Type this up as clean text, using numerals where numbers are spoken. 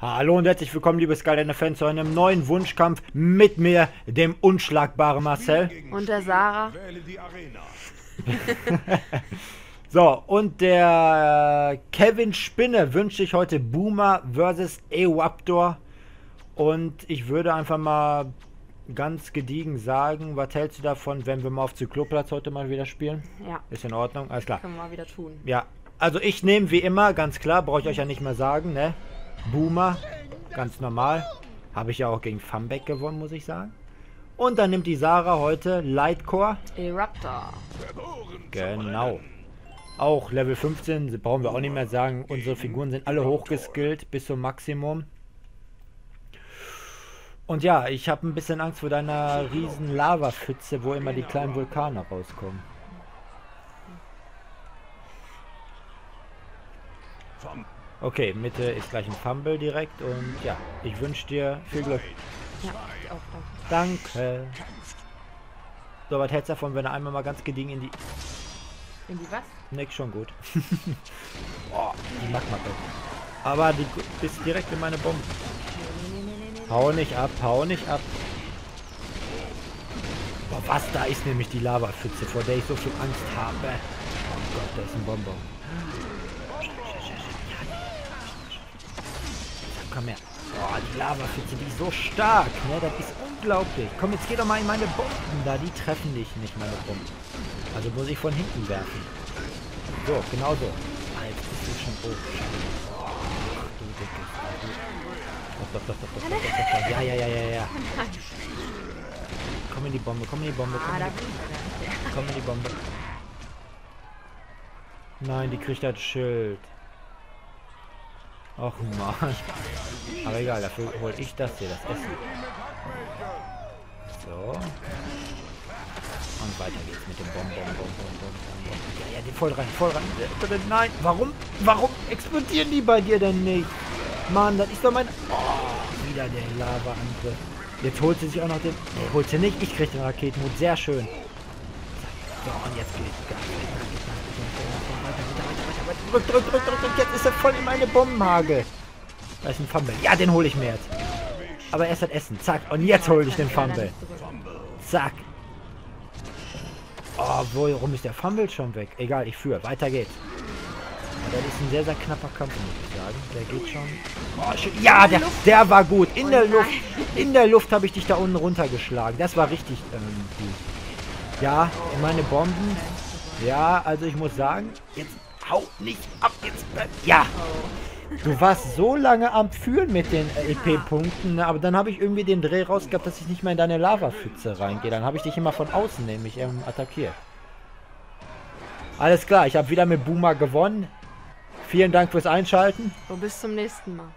Hallo und herzlich willkommen, liebe Skyliner-Fans, zu einem neuen Wunschkampf mit mir, dem unschlagbaren Marcel. Und der Sarah. So, und der Kevin Spinne wünscht sich heute Boomer vs. Eruptor. Und ich würde einfach mal ganz gediegen sagen, was hältst du davon, wenn wir mal auf Zykloplatz heute mal wieder spielen? Ja. Ist in Ordnung? Alles klar. Können wir mal wieder tun. Ja, also ich nehme wie immer, ganz klar, brauche ich euch ja nicht mehr sagen, ne? Boomer, ganz normal. Habe ich ja auch gegen Fumback gewonnen, muss ich sagen. Und dann nimmt die Sarah heute Lightcore Eruptor. Genau. Auch Level 15, brauchen wir auch nicht mehr sagen. Unsere Figuren sind alle hochgeskillt bis zum Maximum. Und ja, ich habe ein bisschen Angst vor deiner riesen Lavapfütze, wo immer die kleinen Vulkane rauskommen. Okay, Mitte ist gleich ein Fumble direkt und ja, ich wünsche dir viel Glück. Ja, auch danke. So, was hältst du davon, wenn er einmal mal ganz gediegen in die... In die was? Nix, schon gut. Oh, die Magmappe. Aber die ist direkt in meine Bomben. Hau nicht ab, hau nicht ab. Boah, was? Da ist nämlich die Lavapfütze, vor der ich so viel Angst habe. Oh Gott, da ist ein Bonbon. Komm her. Oh, die Lavapfütze, die ist so stark, ne? Das ist unglaublich. Komm, jetzt geh doch mal in meine Bomben da. Die treffen dich nicht, meine Bomben. Also muss ich von hinten werfen. So, genau so. Alter, das ist schon hoch. Oh, du Dicke. Doch. Ja. Komm in die Bombe, komm in die Bombe. Nein, die kriegt das Schild. Och man. Aber egal, dafür hol ich das hier, das Essen. So. Und weiter geht's mit dem Bomben. Ja, die voll rein. Nein, warum explodieren die bei dir denn nicht? Mann, das ist doch mein... Oh, wieder der Lava-Angriff. Jetzt holt sie sich auch noch den... Nee, holt sie nicht, ich krieg den Raketenmut, sehr schön. So, und jetzt geht's gar nicht. Drück, jetzt ist er voll in meine Bombenhage. Da ist ein Fumble. Ja, den hole ich mir jetzt. Aber erst das Essen. Zack. Und jetzt hole ich den Fumble. Zack. Oh, warum ist der Fumble schon weg? Egal, ich führe. Weiter geht's. Das ist ein sehr, sehr knapper Kampf, muss ich sagen. Der geht schon. Oh, schön. Ja, der war gut. In der Luft. In der Luft habe ich dich da unten runtergeschlagen. Das war richtig gut. Ja, meine Bomben. Ja, also ich muss sagen, jetzt... Hau nicht ab, jetzt bleib. Ja! Du warst so lange am Führen mit den LP-Punkten, ne? Aber dann habe ich irgendwie den Dreh rausgehabt, dass ich nicht mehr in deine Lavapfütze reingehe. Dann habe ich dich immer von außen nämlich attackiert. Alles klar, ich habe wieder mit Boomer gewonnen. Vielen Dank fürs Einschalten. Und bis zum nächsten Mal.